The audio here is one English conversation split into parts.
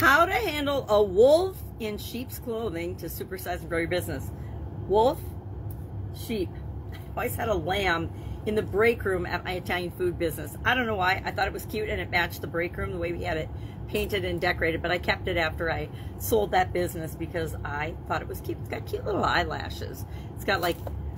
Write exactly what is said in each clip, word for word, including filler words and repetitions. How to handle a wolf in sheep's clothing to supersize and grow your business. Wolf, sheep. I always had a lamb in the break room at my Italian food business. I don't know why. I thought it was cute and it matched the break room the way we had it painted and decorated, but I kept it after I sold that business because I thought it was cute. It's got cute little eyelashes. It's got like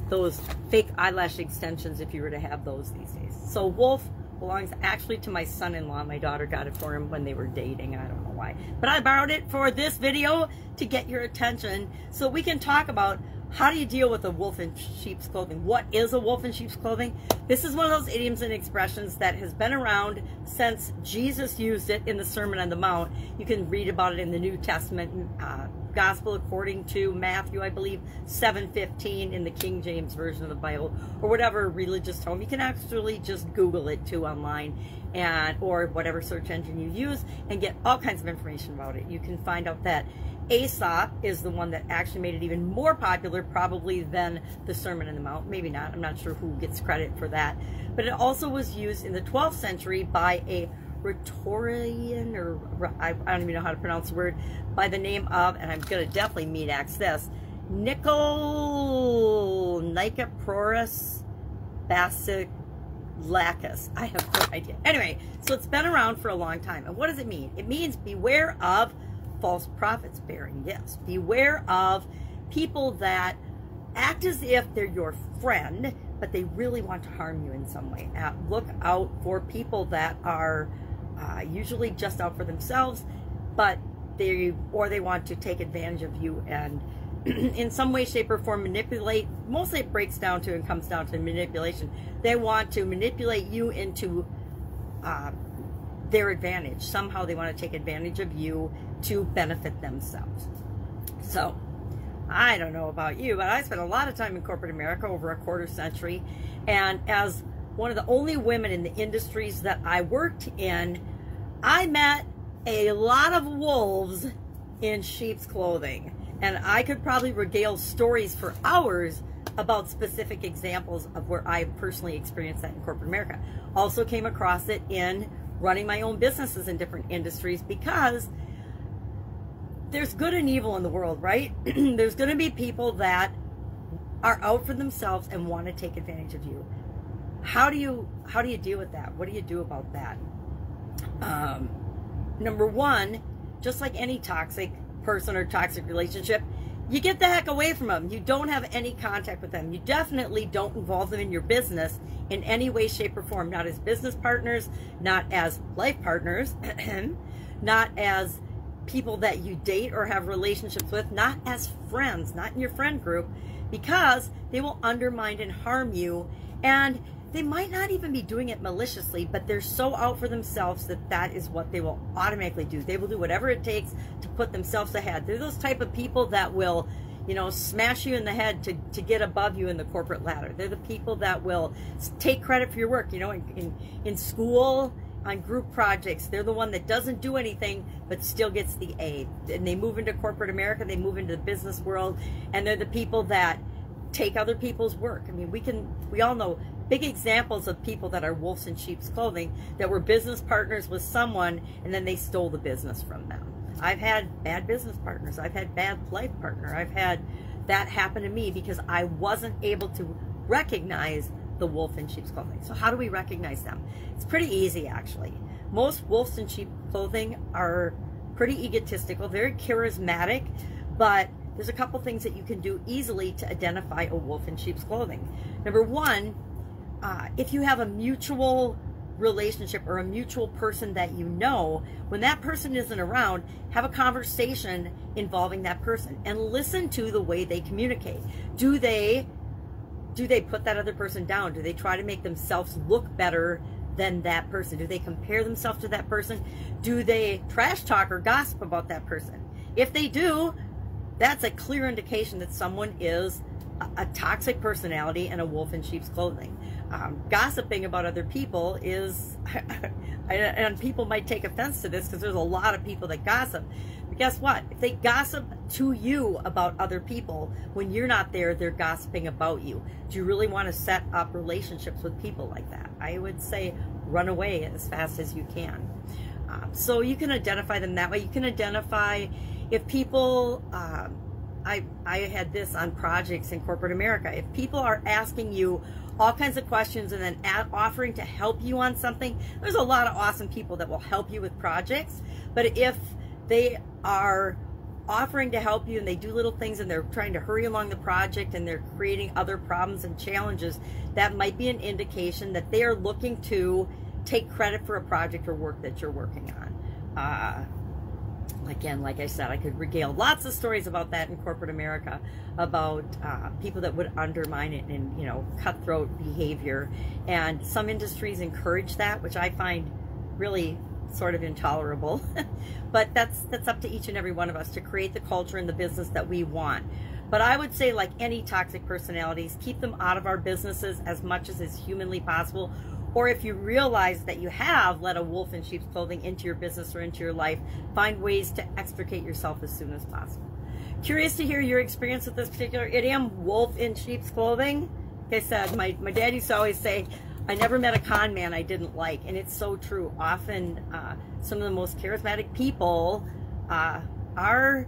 those fake eyelash extensions if you were to have those these days. So wolf belongs actually to my son-in-law. My daughter got it for him when they were dating. I don't know why, but I borrowed it for this video to get your attention so we can talk about how do you deal with a wolf in sheep's clothing? What is a wolf in sheep's clothing? This is one of those idioms and expressions that has been around since Jesus used it in the Sermon on the Mount. You can read about it in the New Testament uh, Gospel according to Matthew, I believe, seven fifteen in the King James Version of the Bible, or whatever religious tome. You can actually just Google it too online, and or whatever search engine you use, and get all kinds of information about it. You can find out that Aesop is the one that actually made it even more popular probably than the Sermon on the Mount. Maybe not. I'm not sure who gets credit for that. But it also was used in the twelfth century by a rhetorian, or I don't even know how to pronounce the word, by the name of, and I'm going to definitely meat-axe this, Nicol Nicoproris Basilacus. I have no idea. Anyway, so it's been around for a long time. And what does it mean? It means beware of false prophets bearing gifts. Beware of people that act as if they're your friend, but they really want to harm you in some way. Uh, look out for people that are uh, usually just out for themselves, but they or they want to take advantage of you and in some way, shape, or form manipulate. Mostly it breaks down to and comes down to manipulation. They want to manipulate you into uh, their advantage. Somehow they want to take advantage of you to benefit themselves. So, I don't know about you, but I spent a lot of time in corporate America, over a quarter century, and as one of the only women in the industries that I worked in, I met a lot of wolves in sheep's clothing. And I could probably regale stories for hours about specific examples of where I personally experienced that in corporate America. Also came across it in running my own businesses in different industries, because there's good and evil in the world, right? There's going to be people that are out for themselves and want to take advantage of you. How do you how do you deal with that? What do you do about that? Um, number one, just like any toxic person or toxic relationship, you get the heck away from them. You don't have any contact with them. You definitely don't involve them in your business in any way, shape, or form. Not as business partners, not as life partners, not as people that you date or have relationships with, not as friends, not in your friend group, because they will undermine and harm you. And they might not even be doing it maliciously, but they're so out for themselves that that is what they will automatically do. They will do whatever it takes to put themselves ahead. They're those type of people that will, you know, smash you in the head to, to get above you in the corporate ladder. They're the people that will take credit for your work, you know, in, in, in school, on group projects. They're the one that doesn't do anything but still gets the A. And they move into corporate America, they move into the business world, and they're the people that take other people's work. I mean, we can, we all know big examples of people that are wolves in sheep's clothing that were business partners with someone and then they stole the business from them. I've had bad business partners. I've had bad life partner. I've had that happen to me because I wasn't able to recognize the wolf in sheep's clothing. So how do we recognize them? It's pretty easy, actually. Most wolves in sheep's clothing are pretty egotistical, very charismatic, but there's a couple things that you can do easily to identify a wolf in sheep's clothing. Number one, uh, if you have a mutual relationship or a mutual person that you know, when that person isn't around, have a conversation involving that person and listen to the way they communicate. Do they Do they put that other person down? Do they try to make themselves look better than that person? Do they compare themselves to that person? Do they trash talk or gossip about that person? If they do, that's a clear indication that someone is a, a toxic personality and a wolf in sheep's clothing. Um, gossiping about other people is, and people might take offense to this because there's a lot of people that gossip. But guess what? If they gossip to you about other people, when you're not there, they're gossiping about you. Do you really want to set up relationships with people like that? I would say run away as fast as you can. Uh, so you can identify them that way. You can identify if people, uh, I, I had this on projects in corporate America. If people are asking you all kinds of questions and then ad offering to help you on something, there's a lot of awesome people that will help you with projects. But if they are offering to help you and they do little things and they're trying to hurry along the project and they're creating other problems and challenges, that might be an indication that they are looking to take credit for a project or work that you're working on. Uh, again, like I said, I could regale lots of stories about that in corporate America, about uh, people that would undermine it and, you know, cutthroat behavior. And some industries encourage that, which I find really sort of intolerable. But that's that's up to each and every one of us to create the culture in the business that we want. But I would say, like any toxic personalities, keep them out of our businesses as much as is humanly possible. Or if you realize that you have let a wolf in sheep's clothing into your business or into your life, find ways to extricate yourself as soon as possible. Curious to hear your experience with this particular idiom, wolf in sheep's clothing. Like I said, my, my dad used to always say, I never met a con man I didn't like. And it's so true. Often uh, some of the most charismatic people uh, are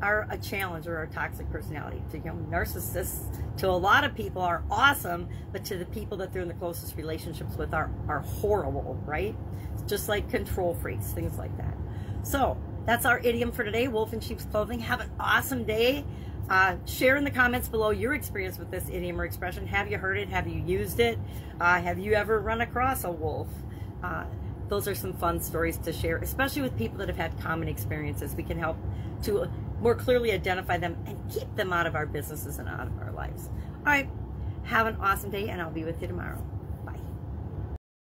are a challenge or are a toxic personality. To, you know, narcissists, to a lot of people, are awesome, but to the people that they're in the closest relationships with are, are horrible, right? It's just like control freaks, things like that. So that's our idiom for today, wolf in sheep's clothing. Have an awesome day. Uh, share in the comments below your experience with this idiom or expression. Have you heard it? Have you used it? Uh, have you ever run across a wolf? Uh, those are some fun stories to share, especially with people that have had common experiences. We can help to more clearly identify them and keep them out of our businesses and out of our lives. All right, have an awesome day, and I'll be with you tomorrow.